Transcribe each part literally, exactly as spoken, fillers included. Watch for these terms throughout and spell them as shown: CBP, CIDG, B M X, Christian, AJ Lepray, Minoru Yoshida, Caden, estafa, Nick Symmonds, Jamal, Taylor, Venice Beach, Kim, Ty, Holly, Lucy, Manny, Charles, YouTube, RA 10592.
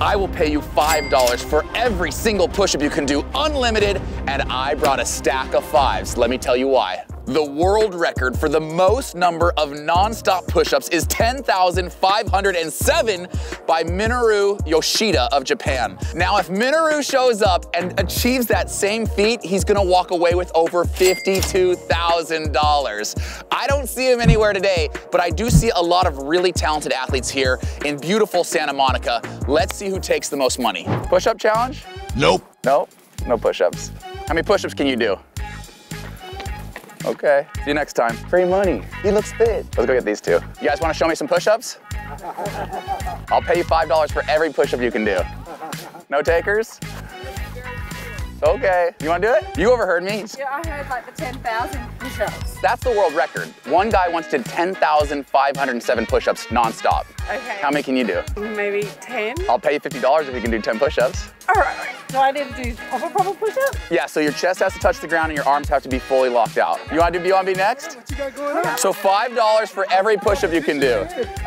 I will pay you five dollars for every single push-up you can do, unlimited, and I brought a stack of fives. Let me tell you why. The world record for the most number of non-stop push-ups is ten thousand five hundred seven by Minoru Yoshida of Japan. Now, if Minoru shows up and achieves that same feat, he's gonna walk away with over fifty-two thousand dollars. I don't see him anywhere today, but I do see a lot of really talented athletes here in beautiful Santa Monica. Let's see who takes the most money. Push-up challenge? Nope. Nope, no push-ups. How many push-ups can you do? Okay, see you next time. Free money, he looks fit. Let's go get these two. You guys wanna show me some push-ups? I'll pay you five dollars for every push-up you can do. No takers? Okay, you wanna do it? You overheard me. Yeah, I heard like the ten thousand push-ups. That's the world record. One guy once did ten thousand five hundred seven push-ups non-stop. Okay. How many can you do? Maybe ten? I'll pay you fifty dollars if you can do ten push-ups. All right. Do I need to do proper, proper push-ups? Yeah, so your chest has to touch the ground and your arms have to be fully locked out. You wanna do B one B next? What you got going on? So five dollars for every push-up you can do.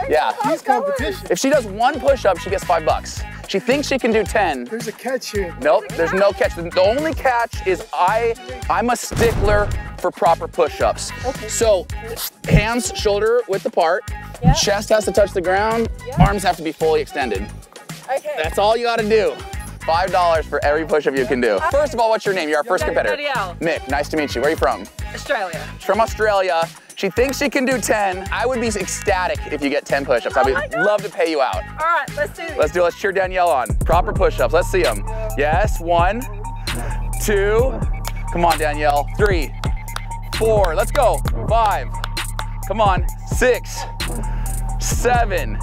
Yeah. He's competition. If she does one push-up, she gets five bucks. She thinks she can do ten. There's a catch here. Nope, there's no catch. The only catch is I, I'm a stickler for proper push-ups. Okay. So hands shoulder width apart, yeah. Chest has to touch the ground, yeah. Arms have to be fully extended. Okay. That's all you gotta do. five dollars for every push-up you can do. Okay. First of all, what's your name? You're our You're first competitor. Nick, nice to meet you. Where are you from? Australia. She's from Australia. She thinks she can do ten. I would be ecstatic if you get ten push-ups. Oh, I'd love to pay you out. All right, let's do this. Let's do it. Let's cheer Danielle on. Proper push-ups. Let's see them. Yes, one, two. Come on, Danielle. Three, four. Let's go. Five. Come on. Six, seven,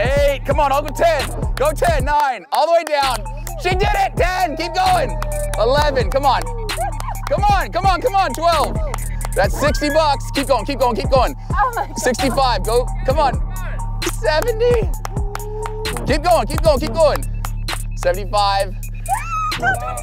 eight. Come on, I'll go ten. Go ten, nine. All the way down. She did it. ten. Keep going. eleven. Come on. Come on. Come on. Come on. twelve. That's sixty bucks. Keep going, keep going, keep going. sixty-five, go, come on. seventy. Keep going, keep going, keep going. seventy-five.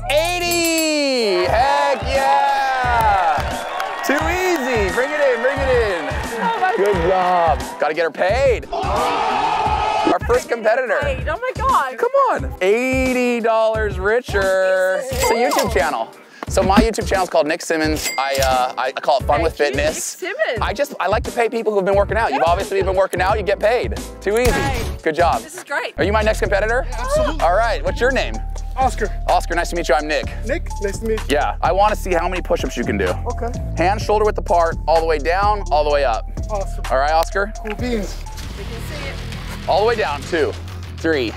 eighty. Heck yeah. Too easy. Bring it in, bring it in. Good job. Gotta get her paid. Our first competitor. Oh my God. Come on. eighty dollars richer. It's a YouTube channel. So my YouTube channel is called Nick Symmonds. I uh, I call it Fun with Fitness. Nick Symmonds. I just I like to pay people who've been working out. You've obviously been working out. You get paid. Too easy. Right. Good job. This is great. Are you my next competitor? Yeah, absolutely. All right. What's your name? Oscar. Oscar. Nice to meet you. I'm Nick. Nick. Nice to meet you. Yeah. I want to see how many push-ups you can do. Okay. Hand shoulder width apart, all the way down, all the way up. Awesome. All right, Oscar. Cool beans. We can see it. All the way down. Two, three,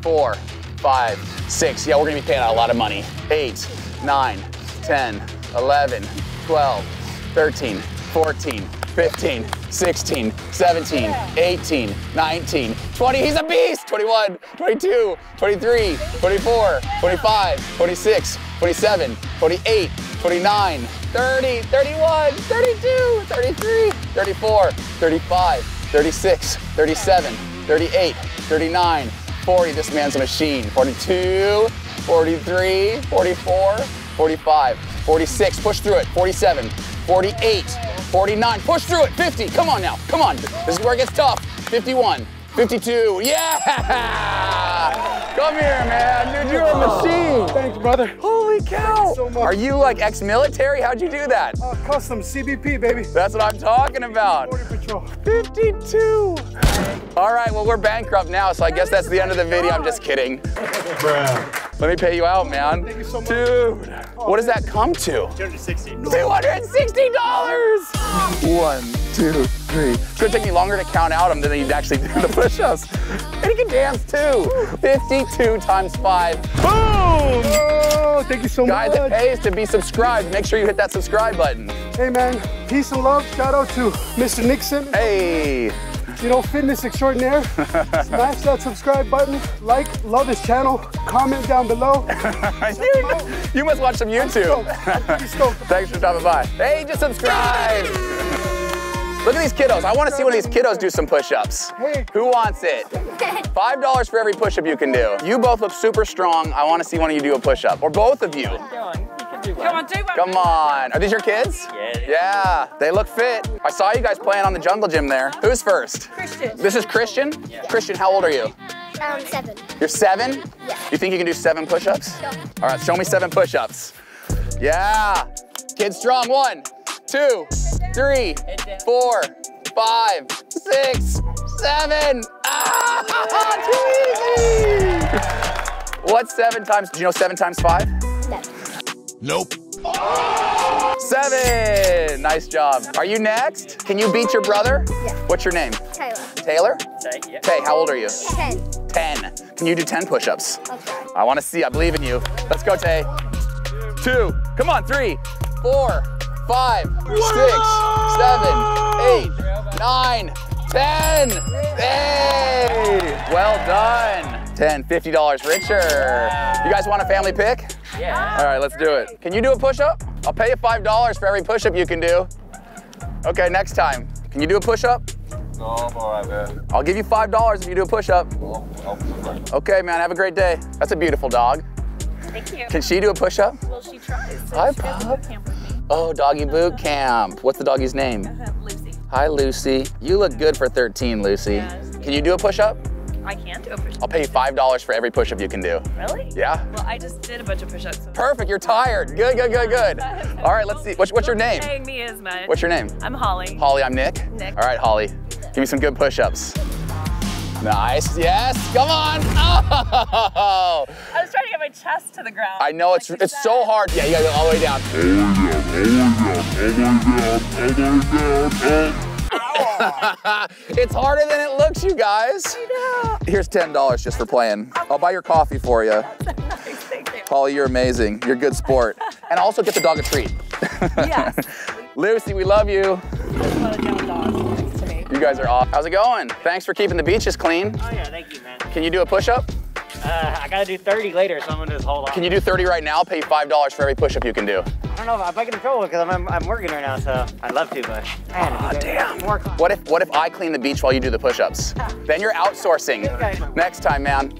four, five, six. Yeah, we're gonna be paying out a lot of money. Eight, nine. ten, eleven, twelve, thirteen, fourteen, fifteen, sixteen, seventeen, eighteen, nineteen, twenty. He's a beast! twenty-one, twenty-two, twenty-three, twenty-four, twenty-five, twenty-six, twenty-seven, twenty-eight, twenty-nine, thirty, thirty-one, thirty-two, thirty-three, thirty-four, thirty-five, thirty-six, thirty-seven, thirty-eight, thirty-nine, forty. This man's a machine. forty-two, forty-three, forty-four, forty-five, forty-six, push through it, forty-seven, forty-eight, forty-nine, push through it, fifty, come on now, come on. This is where it gets tough, fifty-one, fifty-two, yeah! Come here, man, dude, you're a machine. Thanks, brother. Holy cow. Thanks so much. Are you like ex-military? How'd you do that? Uh, custom, C B P, baby. That's what I'm talking about. fifty-two. All right, well, we're bankrupt now, so I guess that's the end of the video. I'm just kidding. Let me pay you out, man. Thank you so much. Dude, what does that come to? two hundred sixty dollars. two hundred sixty dollars! One, two, three. It's gonna take me longer to count out him than he'd actually do the push-ups. And he can dance too. fifty-two times five. Boom! Oh, thank you so much. Guys, it pays to be subscribed. Make sure you hit that subscribe button. Hey, man, peace and love. Shout out to Mister Nixon. Hey. You know, fitness extraordinaire. Smash that subscribe button. Like, love his channel. Comment down below. Dude, you must watch some YouTube. I'm stoked. Thanks for stopping by. Hey, just subscribe. Look at these kiddos. I want to see one of these kiddos do some push-ups. Hey. Who wants it? five dollars for every push-up you can do. You both look super strong. I want to see one of you do a push-up, or both of you. Come on, do one. Come on. Are these your kids? Yeah. Yeah, they look fit. I saw you guys playing on the jungle gym there. Who's first? Christian. This is Christian? Yeah. Christian, how old are you? Um, seven. You're seven? Yeah. You think you can do seven push-ups? No. All right, show me seven push-ups. Yeah. Kid strong. One, two, three, four, five, six, seven. Ah, too easy. What's seven times? Do you know seven times five? No. Nope. Oh! Seven. Nice job. Are you next? Can you beat your brother? Yeah. What's your name? Taylor. Taylor? Tay, yeah. Tay, how old are you? Ten. Ten. Can you do ten push-ups? Okay. I want to see. I believe in you. Let's go, Tay. Two. Come on. Three. Four. Five. Whoa! Six. Seven. Eight. Nine. Ten. Hey. Well done. Ten. Fifty dollars richer. You guys want a family pick? Yeah. All right, let's do it. Can you do a push-up? I'll pay you five dollars for every push-up you can do. Okay, next time. Can you do a push-up? No, I'm all right, man. I'll give you five dollars if you do a push-up. Okay, man, have a great day. That's a beautiful dog. Thank you. Can she do a push-up? Well, she tries. So Hi, she Pop. Boot camp with me. Oh, doggy boot camp. What's the doggy's name? Uh, Lucy. Hi, Lucy. You look good for thirteen, Lucy. Yeah, can you do a push-up? I can't do a push-up. I'll pay you five dollars for every push-up you can do. Really? Yeah. Well, I just did a bunch of push-ups. So perfect, you're tired. Good, good, good, good. All right, let's see. What's, what's your name? Paying me as much. What's your name? I'm Holly. Holly, I'm Nick. Nick. All right, Holly. Give me some good push-ups. Nice, yes, come on. Oh. I was trying to get my chest to the ground. I know, it's like it's so hard. Yeah, you gotta go all the way down. All the way down, all the way down, all It's harder than it looks, you guys. I know. Here's ten dollars just for playing. I'll buy your coffee for you. Holly, you're amazing. You're a good sport. And also get the dog a treat. Yes. Lucy, we love you. There's a lot of down dogs next to me. You guys are awesome. How's it going? Thanks for keeping the beaches clean. Oh yeah, thank you, man. Can you do a push-up? Uh, I gotta do thirty later, so I'm gonna just hold on. Can you do thirty right now? I'll pay you five dollars for every push-up you can do. I don't know if I might get in trouble because I'm, I'm, I'm working right now, so I'd love to, but man, oh, damn. More what if What if I clean the beach while you do the push-ups? Then you're outsourcing. Okay. Next time, man.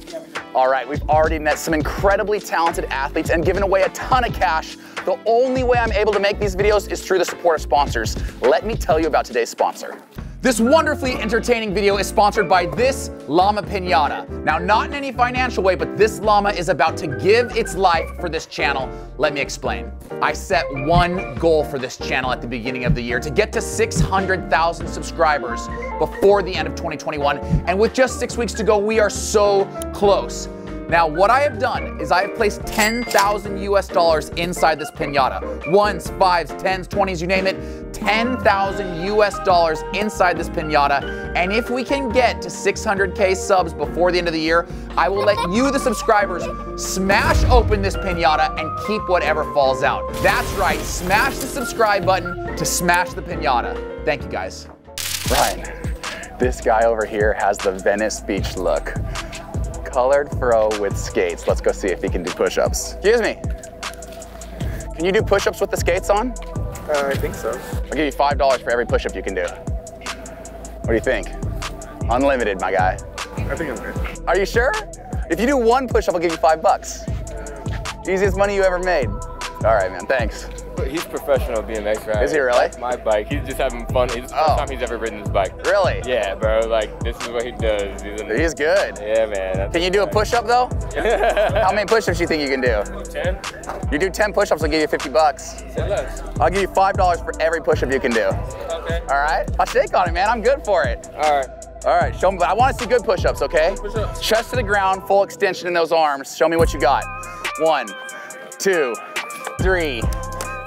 All right, we've already met some incredibly talented athletes and given away a ton of cash. The only way I'm able to make these videos is through the support of sponsors. Let me tell you about today's sponsor. This wonderfully entertaining video is sponsored by this llama pinata. Now, not in any financial way, but this llama is about to give its life for this channel. Let me explain. I set one goal for this channel at the beginning of the year, to get to six hundred thousand subscribers before the end of twenty twenty-one. And with just six weeks to go, we are so close. Now, what I have done is I have placed ten thousand U S dollars inside this pinata. Ones, fives, tens, twenties, you name it. ten thousand U S dollars inside this pinata. And if we can get to six hundred K subs before the end of the year, I will let you, the subscribers, smash open this pinata and keep whatever falls out. That's right, smash the subscribe button to smash the pinata. Thank you, guys. Ryan, this guy over here has the Venice Beach look. Colored throw with skates. Let's go see if he can do push-ups. Excuse me. Can you do push-ups with the skates on? Uh, I think so. I'll give you five dollars for every push-up you can do. What do you think? Unlimited, my guy. I think I'm good. Are you sure? If you do one push-up, I'll give you five bucks. Easiest money you ever made. All right, man, thanks. He's professional B M X rider. Is he really? That's my bike. He's just having fun. It's the oh. first time he's ever ridden his bike. Really? Yeah, bro. Like, this is what he does. He's, he's good. Yeah, man. Can you do a push-up, though? How many push-ups do you think you can do? Ten. You do ten push-ups, I'll give you fifty bucks. I'll give you five dollars for every push-up you can do. Okay. All right? I'll shake on it, man. I'm good for it. All right. All right. Show me. I want to see good push-ups, okay? Push-ups. Chest to the ground, full extension in those arms. Show me what you got. One, two, three,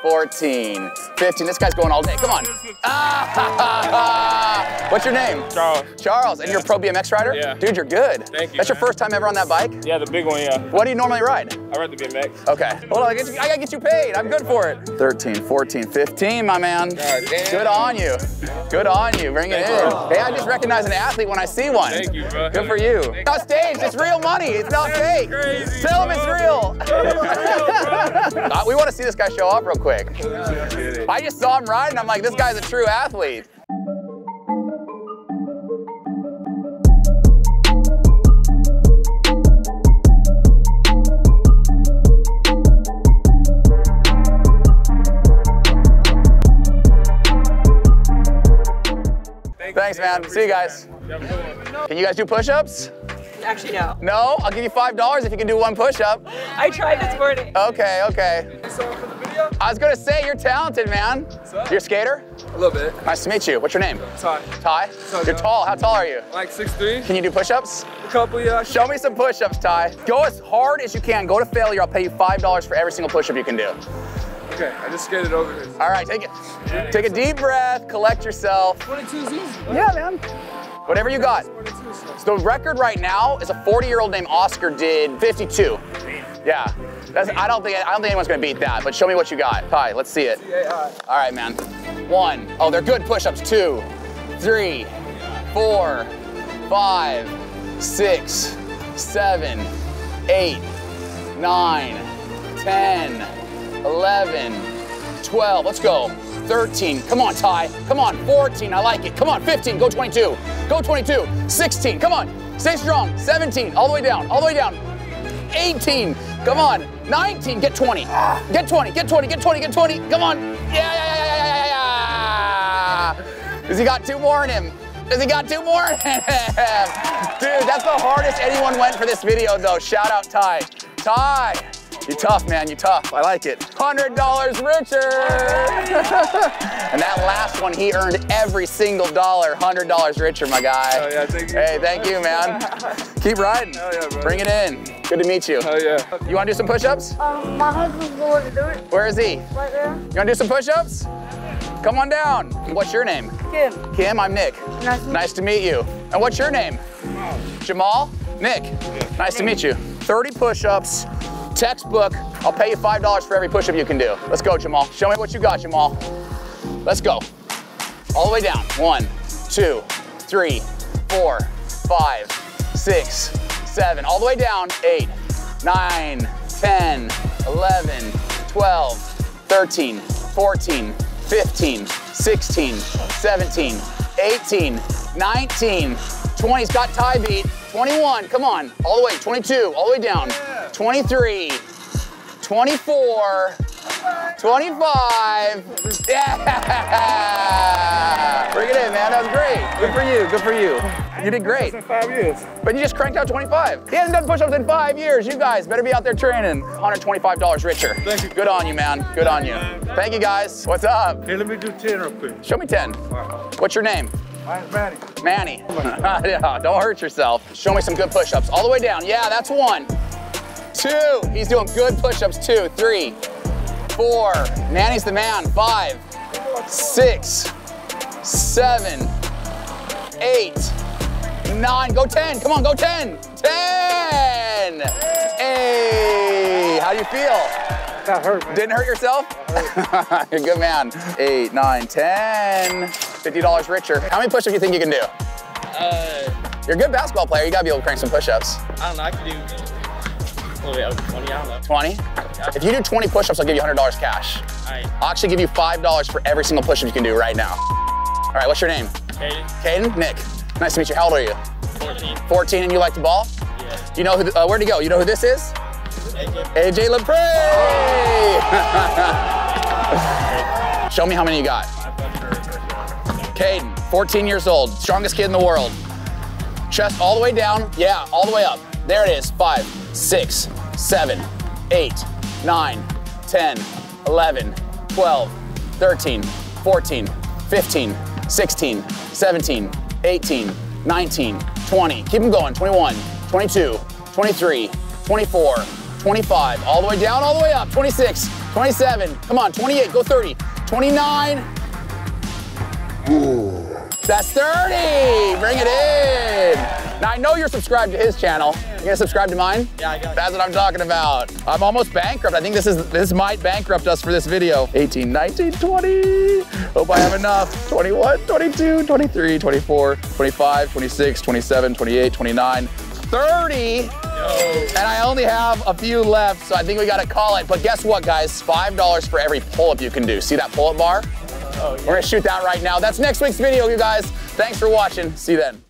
fourteen, fifteen. This guy's going all day. Come on. Ah, what's your name? Charles. Charles, and yeah. You're a pro B M X rider? Yeah. Dude, you're good. Thank you. That's man. Your first time ever on that bike? Yeah, the big one, yeah. What do you normally ride? I ride the B M X. Okay. Hold on, I, get you, I gotta get you paid. I'm good for it. thirteen, fourteen, fifteen, my man. God damn. Good on you. Good on you. Bring it Thank in. You. Hey, I just recognize an athlete when I see one. Thank you, bro. Good for you. It's not staged. It's real money. It's not fake. Tell him it's real. It's real. We want to see this guy show off real quick. I just saw him riding. I'm like, this guy's a true athlete. Thanks, man. See you guys. Can you guys do push-ups? Actually, no. No? I'll give you five dollars if you can do one push-up. I tried this morning. Okay, okay. I was gonna say, you're talented, man. You're a skater? A little bit. Nice to meet you. What's your name? Ty. Ty? You're tall. How tall are you? Like six three. Can you do push-ups? A couple, yeah. Show me some push-ups, Ty. Go as hard as you can. Go to failure. I'll pay you five dollars for every single push-up you can do. Okay, I just skated over here. All right, take it. Yeah, take a deep breath, collect yourself. twenty-two is easy. Right? Yeah, man. Whatever you got. So the record right now is a forty-year-old named Oscar did fifty-two. Damn. Yeah. That's, I don't think I don't think anyone's gonna beat that. But show me what you got. Ty, let's see it. All right, man. One. Oh, they're good push-ups. Two, three, four, five, six, seven, eight, nine, ten. eleven, twelve, let's go. thirteen, come on, Ty. Come on, fourteen, I like it. Come on, fifteen, go twenty-two. Go twenty-two, sixteen, come on. Stay strong, seventeen, all the way down, all the way down. eighteen, come on. nineteen, get twenty. Get twenty, get twenty, get twenty, get twenty. Come on. Yeah, yeah, yeah, yeah, yeah, yeah. Has he got two more in him? Has he got two more in him? Dude, that's the hardest anyone went for this video, though. Shout out, Ty. Ty. You're tough, man, you're tough. I like it. one hundred dollars richer! And that last one, he earned every single dollar. one hundred dollars richer, my guy. Oh, yeah, thank you. Hey, thank you, man. Keep riding. Oh, yeah, bro. Bring it in. Good to meet you. Oh, yeah. You want to do some push-ups? Um, my husband's the one to do it. Where is he? Right there. You want to do some push-ups? Come on down. What's your name? Kim. Kim, I'm Nick. Nice to meet you. Nice to meet you. And what's your name? Jamal. Jamal? Nick. Yeah. Nice to meet you. thirty push-ups. Textbook, I'll pay you five dollars for every push-up you can do. Let's go, Jamal. Show me what you got, Jamal. Let's go. All the way down. One, two, three, four, five, six, seven. All the way down. Eight, nine, ten, eleven, twelve, thirteen, fourteen, fifteen, sixteen, seventeen, eighteen, nineteen, twenty's got Ty beat. twenty-one, come on. All the way, twenty-two, all the way down. twenty-three, twenty-four, twenty-five, yeah! Bring it in, man, that was great. Good for you, good for you. You did great. In five years. But you just cranked out twenty-five. He hasn't done push-ups in five years. You guys better be out there training. one hundred twenty-five dollars richer. Thank you. Good on you, man, good on you. Thank you, guys. What's up? Hey, let me do ten real quick. Show me ten. What's your name? Manny. Manny. Yeah, don't hurt yourself. Show me some good push-ups. All the way down. Yeah, that's one. Two. He's doing good push-ups. Two, three, four. Manny's the man. Five, six, seven, eight, nine. Go ten. Come on, go ten. Ten. Hey, how do you feel? That hurt, man. Didn't hurt yourself? Hurt. You're a good man. Eight, nine, ten. fifty dollars richer. How many push-ups do you think you can do? Uh, You're a good basketball player. You gotta be able to crank some push-ups. I don't know. I can do a little bit twenty. I don't know. twenty? Yeah. If you do twenty push-ups, I'll give you one hundred dollars cash. All right. I'll actually give you five dollars for every single push-up you can do right now. All right. What's your name? Caden. Caden. Nick. Nice to meet you. How old are you? fourteen. fourteen, and you like to ball? Yeah. You know who? Uh, where'd he go? You know who this is? A J Lepray! Show me how many you got. Caden, fourteen years old, strongest kid in the world. Chest all the way down, yeah, all the way up. There it is, five, six, seven, eight, nine, ten, eleven, twelve, thirteen, fourteen, fifteen, sixteen, seventeen, eighteen, nineteen, twenty. Keep them going, twenty-one, twenty-two, twenty-three, twenty-four, twenty-five, all the way down, all the way up, twenty-six, twenty-seven, come on, twenty-eight, go thirty, twenty-nine, ooh. That's thirty, bring it in. Now I know you're subscribed to his channel. You gonna subscribe to mine? Yeah, I got it. That's what I'm talking about. I'm almost bankrupt. I think this is this might bankrupt us for this video. eighteen, nineteen, twenty, hope I have enough. twenty-one, twenty-two, twenty-three, twenty-four, twenty-five, twenty-six, twenty-seven, twenty-eight, twenty-nine, thirty. And I only have a few left, so I think we gotta call it. But guess what, guys? five dollars for every pull-up you can do. See that pull-up bar? Oh, yeah. We're gonna shoot that right now. That's next week's video, you guys. Thanks for watching. See you then.